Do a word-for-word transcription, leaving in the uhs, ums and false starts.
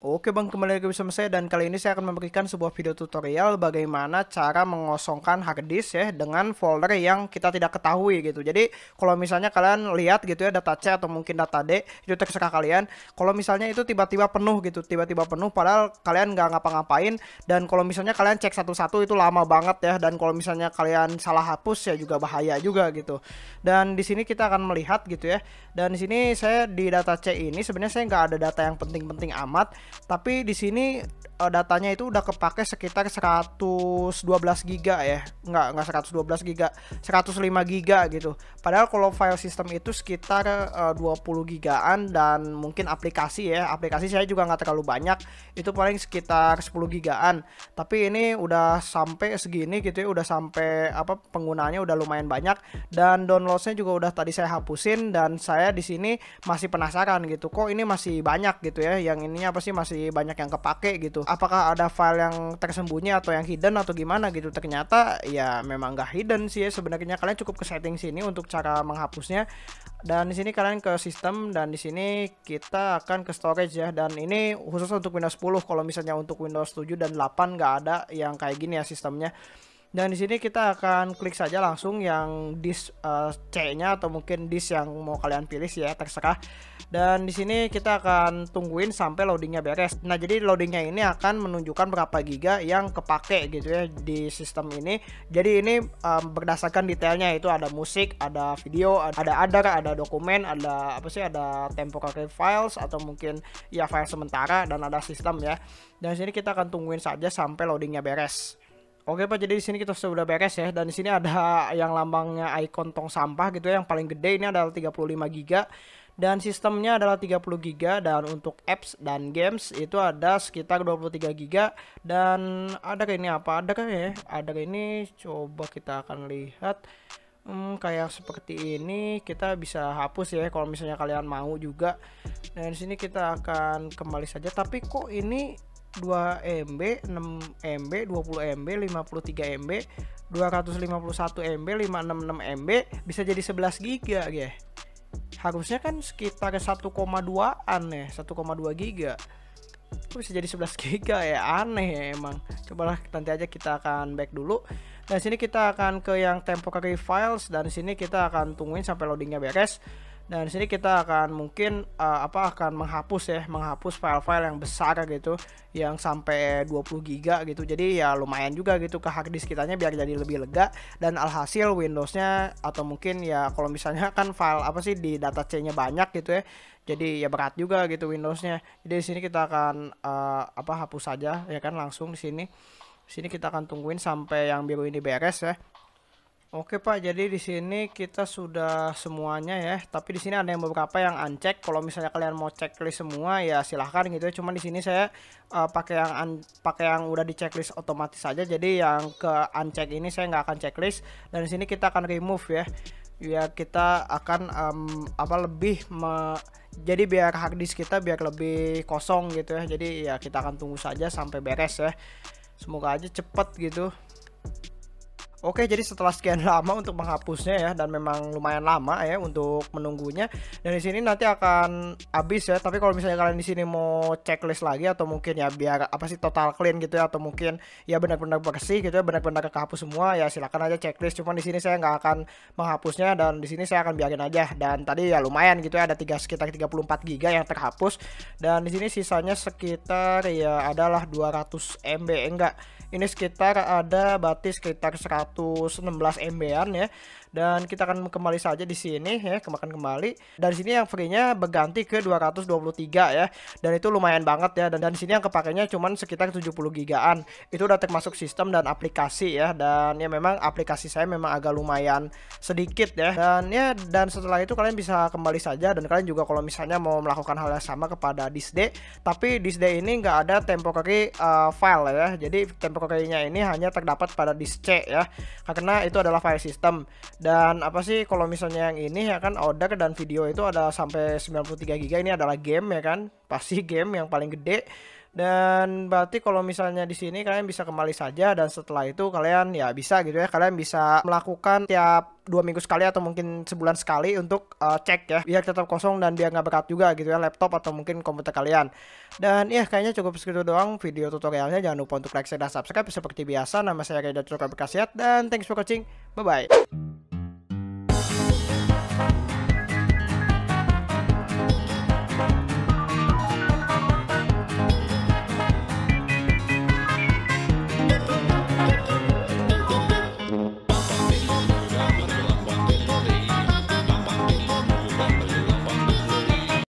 Oke bang, kembali lagi bersama saya, dan kali ini saya akan memberikan sebuah video tutorial bagaimana cara mengosongkan hard disk ya dengan folder yang kita tidak ketahui gitu. Jadi kalau misalnya kalian lihat gitu ya, data C atau mungkin data D, itu terserah kalian. Kalau misalnya itu tiba-tiba penuh gitu, tiba-tiba penuh padahal kalian nggak ngapa-ngapain, dan kalau misalnya kalian cek satu-satu itu lama banget ya, dan kalau misalnya kalian salah hapus ya juga bahaya juga gitu. Dan di sini kita akan melihat gitu ya, dan di sini saya di data C ini sebenarnya saya nggak ada data yang penting-penting amat. Tapi di sini datanya itu udah kepake sekitar seratus dua belas giga ya. Enggak, enggak seratus dua belas giga, seratus lima giga gitu. Padahal kalau file system itu sekitar uh, dua puluh gigaan, dan mungkin aplikasi ya. Aplikasi saya juga nggak terlalu banyak. Itu paling sekitar sepuluh gigaan. Tapi ini udah sampai segini gitu ya, udah sampai apa penggunaannya udah lumayan banyak, dan downloadsnya juga udah tadi saya hapusin, dan saya di sini masih penasaran gitu. Kok ini masih banyak gitu ya? Yang ininya apa sih masih banyak yang kepake gitu. Apakah ada file yang tersembunyi atau yang hidden atau gimana gitu? Ternyata ya memang nggak hidden sih ya sebenarnya. Kalian cukup ke setting sini untuk cara menghapusnya, dan di sini kalian ke sistem, dan di sini kita akan ke storage ya. Dan ini khusus untuk Windows sepuluh. Kalau misalnya untuk Windows tujuh dan delapan nggak ada yang kayak gini ya sistemnya. Dan di sini kita akan klik saja langsung yang disk uh, C-nya atau mungkin disk yang mau kalian pilih sih ya, terserah. Dan di sini kita akan tungguin sampai loadingnya beres. Nah, jadi loadingnya ini akan menunjukkan berapa giga yang kepake gitu ya di sistem ini. Jadi ini um, berdasarkan detailnya, itu ada musik, ada video, ada other, ada dokumen, ada apa sih, ada temporary files atau mungkin ya file sementara, dan ada sistem ya. Dan di sini kita akan tungguin saja sampai loadingnya beres. Oke Pak, jadi di sini kita sudah beres ya, dan di sini ada yang lambangnya ikon tong sampah gitu ya, yang paling gede ini adalah tiga puluh lima giga, dan sistemnya adalah tiga puluh giga, dan untuk apps dan games itu ada sekitar dua puluh tiga giga, dan ada kayak ini apa, ada kayak ya, ada kayak ini, coba kita akan lihat. Hmm, kayak seperti ini kita bisa hapus ya kalau misalnya kalian mau juga. Dan di sini kita akan kembali saja, tapi kok ini dua MB, enam MB, dua puluh MB, lima puluh tiga MB, dua ratus lima puluh satu MB, lima ratus enam puluh enam MB, bisa jadi sebelas giga ya. Harusnya kan sekitar satu koma dua an ya, satu koma dua giga. Kok bisa jadi sebelas giga ya? Aneh ya emang. Cobalah nanti aja kita akan back dulu. Dan sini kita akan ke yang temporary files, dan sini kita akan tungguin sampai loadingnya beres. Dan di sini kita akan mungkin uh, apa akan menghapus ya, menghapus file-file yang besar gitu, yang sampai dua puluh giga gitu. Jadi ya lumayan juga gitu ke harddisk kitanya biar jadi lebih lega. Dan alhasil Windows-nya atau mungkin ya kalau misalnya kan file apa sih di data C-nya banyak gitu ya. Jadi ya berat juga gitu Windows-nya. Jadi di sini kita akan uh, apa hapus saja ya kan langsung di sini. Di sini kita akan tungguin sampai yang biru ini beres ya. Oke Pak, jadi di sini kita sudah semuanya ya. Tapi di sini ada yang beberapa yang uncheck. Kalau misalnya kalian mau checklist semua ya silahkan gitu ya. Cuman di sini saya uh, pakai yang un pakai yang udah di checklist otomatis saja. Jadi yang ke uncheck ini saya nggak akan checklist. Dan di sini kita akan remove ya. Ya kita akan um, apa lebih me jadi biar harddisk kita biar lebih kosong gitu ya. Jadi ya kita akan tunggu saja sampai beres ya. Semoga aja cepet gitu. Oke, jadi setelah sekian lama untuk menghapusnya ya, dan memang lumayan lama ya untuk menunggunya. Dan di sini nanti akan habis ya. Tapi kalau misalnya kalian di sini mau checklist lagi atau mungkin ya biar apa sih total clean gitu ya, atau mungkin ya benar-benar bersih gitu ya, benar-benar kehapus semua ya, silakan aja checklist. Cuman di sini saya nggak akan menghapusnya, dan di sini saya akan biarin aja. Dan tadi ya lumayan gitu ya, ada tiga sekitar tiga puluh empat giga yang terhapus, dan di sini sisanya sekitar ya adalah dua ratus MB. Eh, enggak. Ini sekitar ada batis sekitar seratus enam belas MB-an ya. Dan kita akan kembali saja di sini ya, kemakan kembali. Dan sini yang free-nya berganti ke dua ratus dua puluh tiga ya. Dan itu lumayan banget ya. Dan, dan sini yang kepakainya cuman sekitar tujuh puluh gigaan. Itu udah termasuk sistem dan aplikasi ya. Dan ya memang aplikasi saya memang agak lumayan sedikit ya. Dan ya dan setelah itu kalian bisa kembali saja, dan kalian juga kalau misalnya mau melakukan hal yang sama kepada disk D, tapi disk D ini nggak ada temporary uh, file ya. Jadi temporary Kayaknya ini hanya terdapat pada disk C ya, karena itu adalah file system. Dan apa sih kalau misalnya yang ini ya kan order dan video itu ada sampai sembilan puluh tiga giga, ini adalah game ya kan, pasti game yang paling gede. Dan berarti kalau misalnya di sini kalian bisa kembali saja, dan setelah itu kalian ya bisa gitu ya, kalian bisa melakukan tiap dua minggu sekali atau mungkin sebulan sekali untuk uh, cek ya, biar tetap kosong dan biar nggak berat juga gitu ya laptop atau mungkin komputer kalian. Dan ya kayaknya cukup segitu doang video tutorialnya. Jangan lupa untuk like, share, dan subscribe seperti biasa. Nama saya Reda Tutor Berkasiat, dan thanks for watching, bye bye.